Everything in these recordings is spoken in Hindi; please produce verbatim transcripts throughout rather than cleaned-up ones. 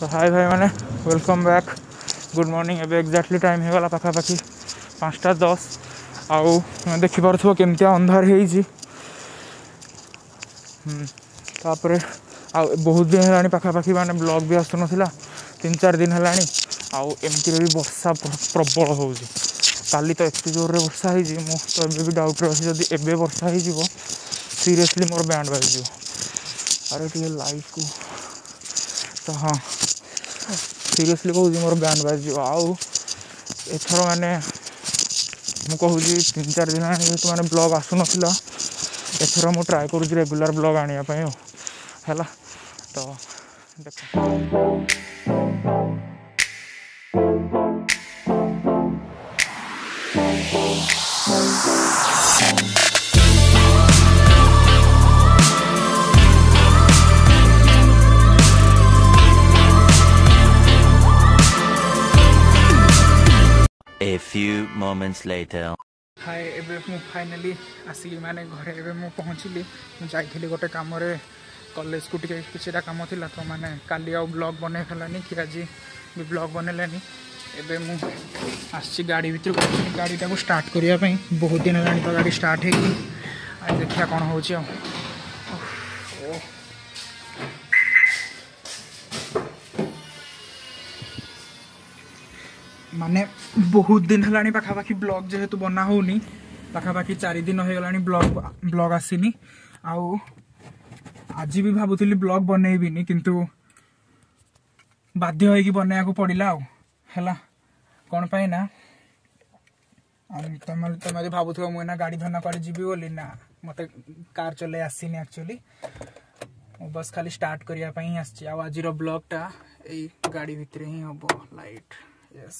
तो हाय भाई मैंने वेलकम बैक गुड मॉर्निंग। एवं एक्जाक्टली टाइम होगा पखापाखि पाँचटा दस आउ देखिपुर केमती अंधार होपर आ बहुत दिन है पखापाखि मैंने ब्लॉग भी आसुन तीन चार दिन है आमती भी बर्षा प्रबल हो तो एत जोर में वर्षा हो मुझे डाउट रही एवं वर्षा हो सीरियसली मोर बैंड बाजी अरे टे लाइफ को तो हाँ सीरियसली कौन मोर बैंड बाजी आउ एथर मैंने मुझे तीन चार दिन आने मैंने ब्लॉग आसुन एथर मुझे ट्राए करुँच रेगुलर ब्लॉग आने है तो देख A few moments later. हाय एबे मु फाइनली आसिक माने घरे एबे मु पहुँचली मुझे गोटे कम कॉलेज को किसीटा कम थी तो मैंने काली आउ ब्लॉग बनै फलानी कि आज भी ब्लॉग बनैलानी एबे मु आसी गाड़ी भितर गाड़ीटा को स्टार्ट करने बहुत दिन है तो गाड़ी स्टार्ट है देखा कौन हो माने बहुत दिन है पखापाखि ब्लॉग जेहेतु बना होनी पखापाखि चार दिन होगला ब्लॉग ब्लॉग आसीनी आउ आज भी भावुली ब्लॉग बनैबी किंतु बाध्य होगी बनैया को पड़ला आउ है कौन पाई ना तुम तुम भावुथ मुझे गाड़ी धना कड़े जी बोली ना मत कार चले आसीनी एक्चुअली बस खाली स्टार्ट करने आज ब्लॉगटा गाड़ी भितर ही हम लाइट यस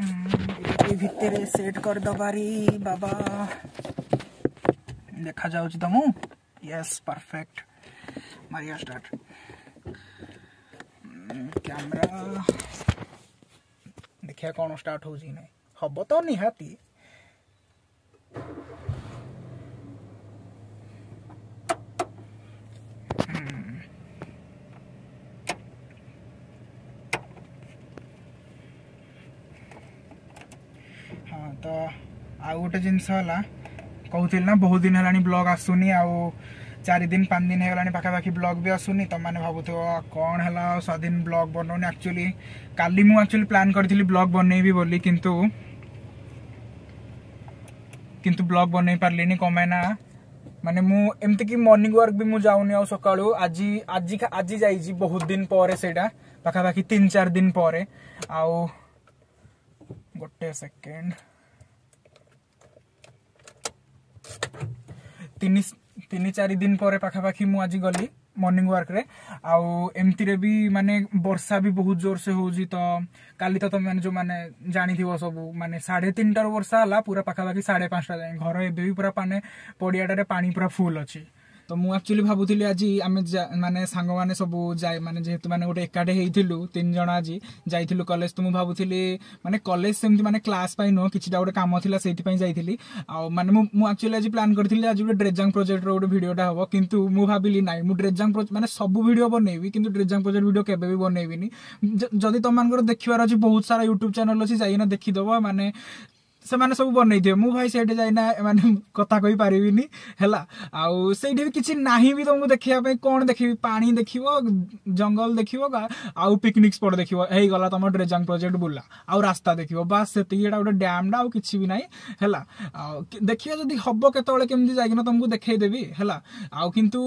भितर सेट कर दबारी बाबा देखा जाउछ तमु यस परफेक्ट मारिया स्टार्ट कैमरा देखिया कौन स्टार्ट हो जी नहीं हब तो निहाती तो आ गोटे जिनस ना बहुत दिन है ब्लॉग आसुनी आ चार दिन पाँच दिन होगा पखापाखि ब्लॉग भी आसुनी तुम मैंने भाव कौन है स्वाधीन ब्लॉग बनौनी एक्चुअली काली मु एक्चुअली प्लान करी ब्लॉग बनैबी बोली किंतु किंतु ब्लॉग बनै पारे कम ना माने मु एमती कि मॉर्निंग वर्क भी मुझे जाऊनी आ सकालू आज आज आज जाइए बहुत दिन पर पखापाखि तीन चार दिन पर आउ गोटे सेकेंड तीन तीन चार दिन पर पखापाखि मुझे गली मॉर्निंग वर्क रे आउ एमती भी माने वर्षा भी बहुत जोर से हो जी तो काली तो तुम मैंने जो मैंने जानी थी सब माने साढ़े तीन टार वर्षा है पूरा पखापाखि साढ़े पाँच टा जाए घर एवं भी पूरा पाने पड़ियाटारे पानी पूरा फुल अच्छी तो मुझे एक्चुअली भावुली आज आम मैंने सांग मैंने सब जाए मैंने जेहेतु मैंने गोटे एकाठी होइथिलु तीन जण आज जाइथिलु कॉलेज तो मुझे भावुली माने कॉलेज सेमती माने क्लास पाई नो किछटा गोटे काम थिला सेइथिपई जाइथिली आ माने मु एक्चुअली आज प्लान करथिली आज गोटे ड्रेजांग प्रोजेक्ट रो गोटे भिडियोटा हबो किंतु मु भाबिली नाइ मु ड्रेजांग प्रोजेक्ट माने सब भिडियो बनैबी किंतु ड्रेजांग प्रोजेक्ट भिडियो केबे भी बनैबिनी जदि तमनकर देखिवार अछि बहुत सारा यूट्यूब चैनल अछि जाइना देखि दबो माने से मैंने सब बनई थे मु भाई सेठ जाइना माने कथा कहि पारिबिनी हैला आउ सेठी भी किछि नाही भी तुमको देखिया पे कोन देखिबी पानी देखिवो जंगल देखिवो आउ पिकनिक स्पॉट देखिवो एही गला तुम ड्रेजांग प्रोजेक्ट बुला आउ रास्ता देखिवो बस सेती एटा ओडे डैम डा आउ किछि भी नाही हैला देखिया जदी हबो केतोले केमथि जाइना तुमको देखै देबी हैला आउ किंतु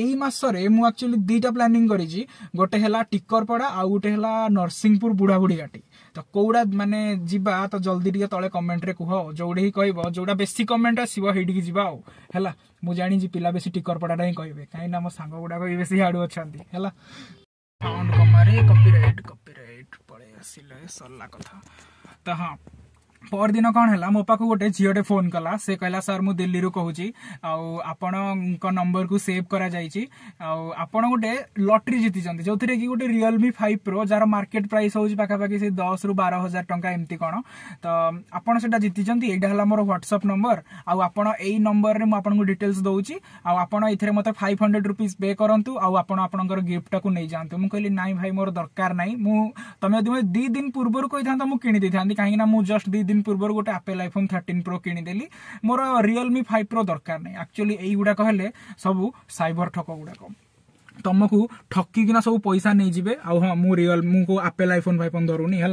एई मासरे मु एक्चुअली दीटा प्लानिंग करी जी गोटे हैला टिकरपड़ा आउ गोटे हैला नरसिंहपुर बुढ़ाबुढ़ी घाटी तो कौड़ा माने जीवा तो जल्दी टे तले कमेंट रे कह जोड़े ही कह जोड़ा बेसी कमेंट आसो हेटी जावा है मुझे पिला बेसी टिकरपड़ाटा ही कहे कहीं मो सांग गुड़ाक ये बेसी हाड़ू अच्छा है साउंड कमारे कॉपीराइट कॉपीराइट पड़े आसिले सरला कथा तो हाँ पर दिन कौन है मो पाक गोटे झीटे फोन कला से कहला सर मु दिल्ली रु कहूँ आपण नंबर को सेव करा कर गोटे लॉटरी जीति जो थी कि गोटे रियलमी फाइव प्रो जार मार्केट प्राइस हूँ पाखापाखि से दस रु बार हजार टाँचा एमती कौन तो आपड़ा जीति यहाँ मोर ह्वाट्सअप नंबर आपड़ यही नंबर में मुझे डिटेल्स दूसरी आपड़ ये मतलब फाइव हंड्रेड रुपीज पे करूँ आपर गिफ्ट को नहीं जातु मुझे कहली नाई भाई मोर दरकार ना तुम जब दी दिन पूर्व कही था मुझे किणी दे था कहीं जस्ट दी दिन पूर्व गोटे एप्पल आईफोन थर्टीन प्रो किदेली मोर रियलमी फाइव प्रो दरकार नहीं एक्चुअली युवाक हेल्ले सब साइबर ठक गुड़ाक तुमको ठकिना सब पैसा नहीं जाए आ हाँ मु रियल मुझे एप्पल आईफोन फाइफोन धरूनी है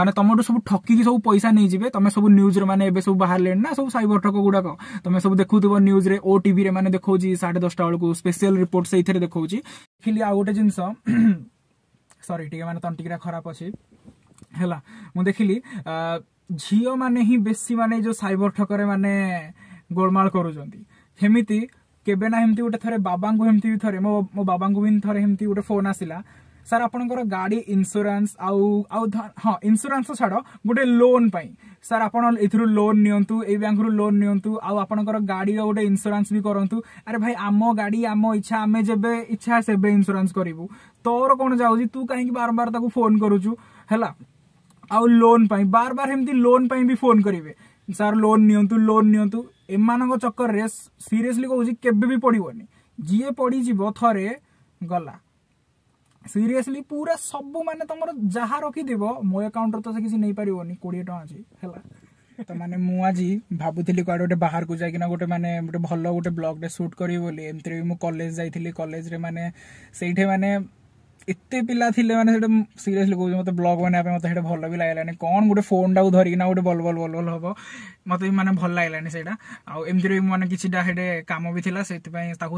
माने तुमको सब ठकिकी सब पैसा नहीं जाए तुम सब न्यूज मैंने सब बाहर लेना ना सब साइबर ठक गुड़ाक तुम सब देखु न्यूज रे ओ टीवी रे मैंने देखो साढ़े दसटा बेलू स्पेशल रिपोर्ट से देखो फिर आ गोटे जिनस सरी टे मैं तंटिका खराब अच्छी है मुझे देखिली झीओ माने ही बेसी माने जो साइबर ठकरे माने गोलमाल करुचंती हेमिति केबे ना हेमती गोटे थरे बाबा को हेमती थरे मो मो बाबा को भी थरे हेमती गोटे फोन आसिला सर आपनकर गाड़ी इंश्योरेंस आउ आउ हाँ इंश्योरेंस छाड़ गोटे लोन पाई सर आपन एथुरु लोन नियंतु ए बैंक रु लोन नियंतु आउ आपनकर गाड़ी गोटे इंश्योरेंस भी करंतु अरे भाई आमो गाड़ी आमो इच्छा आमे जेबे इच्छा सेबे इंश्योरेंस करिवु तोर कोन जाउजी तू काहे बारंबार ताको फोन करूचु हैला आउ लोन पाई बार बार हेमती लोन पाई भी फोन करेंगे सर लोन नियंतु लोन नियंतु एमानक चक्कर रे सीरियसली कहूँ केबे भी पड़ोनी जी पड़ज थे गला सीरियसली पूरा सब माने तुम जहाँ रखिदेव मो अकाउंट तो किसी नहीं पार्बनी कोड़े टाँह अच्छी है तो माने मु आज भावुली कड़े गोटे बाहर को जाकना गोटे मैंने गोटे भल गोटे ब्लॉग सुट करी बोली एमती भी मुझे कॉलेज जाइली कॉलेज मैंने से मैंने एत पिला मैंने सीरियसली कहूँ मतलब ब्लग बनाया मतलब हेटे भल भी लगलानी कौन गोटे फोन टाक धरिकिना गोटे बल बल बल बल हम मतलब मैंने भल लगलानी से आमती मैंने किसी हेटे कम भी था से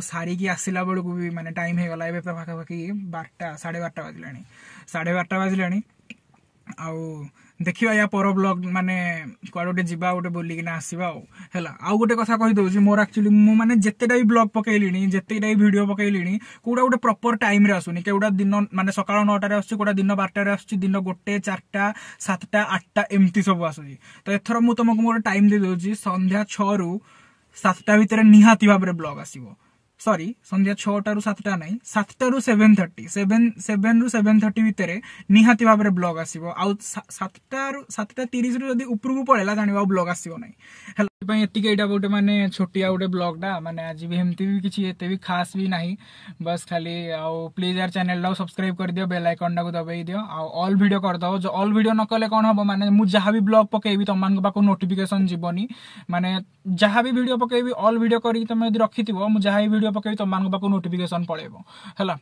सारिकी आसला बेलू भी मैंने टाइम होगा ये पाखापाखि बारटा साढ़े बारटा बाजला साढ़े बारटा बाजला आउ देखा या पर ब्लग मैंने कड़े गोटे जावा गोटे बोलिकिना आसवा है आउ गोटे कथा कहीदे मोर एक्चुअली मुझे जितेटा भी ब्लग पकईली जितेटा भी भिड पकईली कौटा गोटे प्रपर टाइम आसूनी कौटा दिन मानने सका नौटा आसा दिन बारटार आसन गोटे चार्टा सातटा आठटा एमती सब आस एथर मुझे तुमको गोटे टाइम दे दूसरी सन्ध्या छु सातटा भितर निहाती भाव में ब्लग आसो सरी संध्या छटारू सातटा ना सातटू सेवेन थर्टी सेवेन सेवेन रु सेवेन थर्टी भितर निहाती भाव में ब्लग आसो आउ सातटारू सातटा तीस रु जब उपरकू पड़ेगा जाना आ ब्लग आसो ना एटा गोटे माने छोटिया गोटे ब्लगटा माने आज भी एमती भी किसी एत भी खास भी ना बस खाली आउ प्लीज यार चैनल टाक सब्सक्राइब कर दियो बेल आइकन टाक दबाई दियो ऑल वीडियो कर दो जो ऑल वीडियो न कले कौन हम माने मु जहाँ भी ब्लग पकेबी तुम पाक नोटिफिकेशन जीवनी माने जहाँ भी वीडियो पकेबी ऑल वीडियो करी तुम यदि रखी थो मु जहाँ भी वीडियो पकेबी तुम पाक नोटिफिकेशन पड़ेबो हैला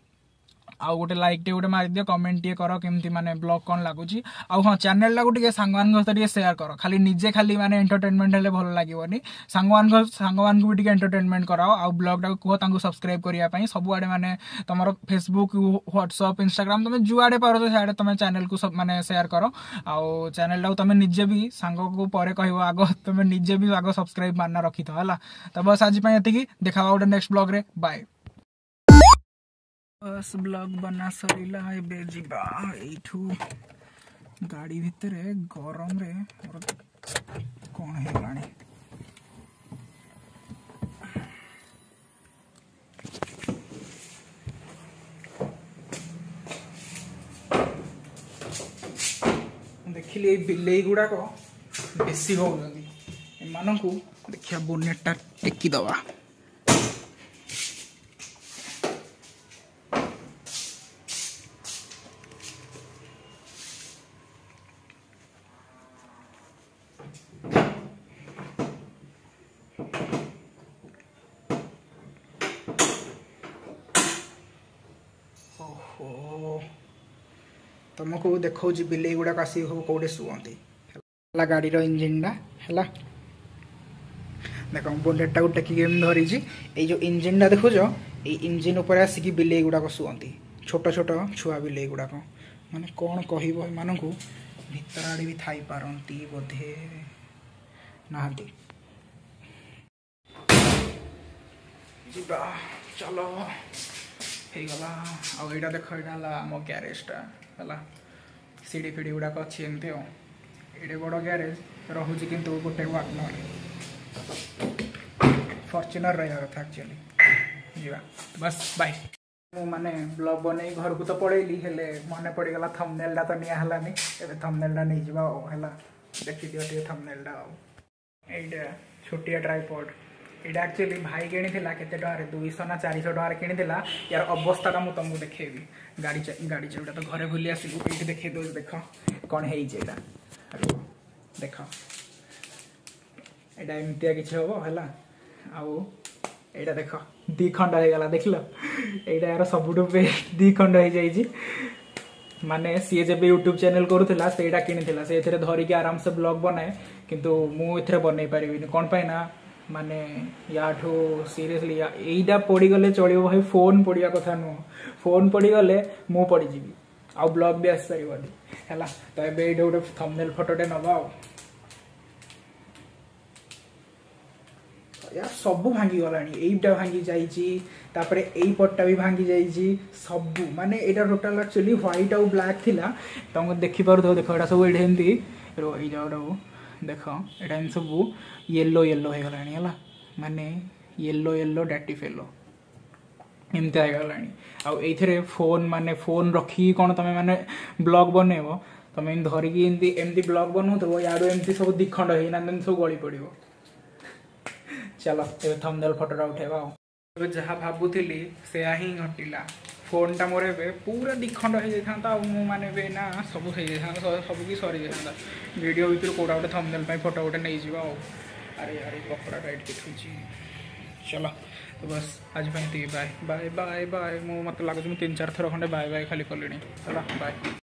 आउ गोटे लाइक टे गोटे मारिदियो कमेंट टे कर केमती माने ब्लॉग कौन लगुची आ हाँ चैनल टाक सांग सहित शेयर कर खाली निजे खाली माने एंटरटेनमेंट हेले भल लगे सांग सांग भी एंटरटेनमेंट कराओ आउ ब्लॉग टाक कहो तांको सब्सक्राइब करिया सबुआडे माने तुम फेसबुक व्हाट्सअप इंस्टाग्राम तुम जुआडे पारो सियाडे तुम चैनल को माने शेयर कर आउ चैनल टाक तुम निजे भी सांग को परे कहियो आगो तुम निजे भी आगो सब्सक्राइब मानना रखि थो हला तो बस आज पई एतिकी देखा गोटे नेक्स्ट ब्लॉग रे बाय बस ब्लॉग बना सर एठू गाड़ी भितर गरम रे कौन है गाड़ी देखिली बिल्ली गुड़ाक बेसी हो को देखिया बोनेटा टेकी दवा तुमको देखा बिल्ली गुड़ाक आसिक कौटे शुवती गाड़ी इंजिन है देख बोनेटा को टेकिकी धरी ये इंजिन टा देखुच ये इंजिन उपर आसिकी बिल्ली गुड़ाक शुवती छोट छोट छुआ बिल्ली गुड़ाक माने कौन कह भर आड़े भी थी पारती बोधे ना चलो होगा आईटा देख यहाँ आम ग्यारेजटा है सीढ़ी फिड़ी गुड़ाक अच्छी एमती ये बड़ ग्यारेज। रहुची किंतु गोटे वागनर फॉर्च्यूनर रहा कथा एक्चुअली जीवा बस बाय मु माने ब्लॉग बने घर को तो पळेली हेले माने पड़ीगला थंबनेल दा तो निया हलानी एबे थंबनेल दा नै जीवा ओ हला देखि दियो ते थंबनेल दा एडा छोटिया ट्राइपॉड एडा एक्चुअली भाई केनी थिला केते डरे दो सौ ना चार सौ डरे केनी थिला यार अवस्था का मु तुमको देखेबी गाड़ी गाड़ी जेडा तो घरे भुली आसी उठि देखे दो देखो कोन हेई जेडा देखो एडा एमतिया किछ होबो हला आउ एडा देखो दी खंडा हे गला देखिलो एडा यार सबुटो पे दी खंडा हे जाई जी माने सीए जबे YouTube चैनल करूथला सेडा किनि थिला से एथरे धरि के आराम से ब्लॉग बनाए किंतु मु एथरे बनै पारिबिन कोन पाइना माने याठो सीरियसली एडा पड़ी गले चलियो भाई फोन पड़िया कथा नो फोन पड़ी गले मु पड़ी जीबी आ ब्लॉग भी आस परिबो हला त एबे एडा उडे थंबनेल फोटो दे नबा यार सब भांगी गलानी एटा भांगी जाईची तापरे एई पट्टा भी भांगी जाईची सब माने एटा टोटल एक्चुअली व्हाइट आउ ब्लैक थिला तंग देखि परथो देखो एटा सब एढेंती रो एई जाओ देखो एटा इन सब येलो येलो हे गलानी हला माने येलो येलो डैटी फेलो एमते आ गलानी आ एथरे फोन माने फोन रखी कोन तमे माने ब्लॉग बनेबो तमे इन धरि की एमती एमती ब्लॉग बनोथो याडो एमती सब दिखंड हे ना न सब गळी पड़िबो चलो ए थंबनेल फोटो रा उठेबा तो जहा भाबुथिली सेया ही घटिला फोन टा मोरे बे पूरा दिखंड हे जाथांता मु माने बे ना सब हे जाथांता सब की सॉरी जाथांता वीडियो भीतर कोडा उठे थंबनेल पई फोटो उठे नै जीवा अरे यार ये कपड़ा टाइट के थुची चलो तो बस आज पई बाय बाय बाय बाय मु मत लागो तीन चार थरो खंडे बाय बाय खाली करलेनी चलो बाय।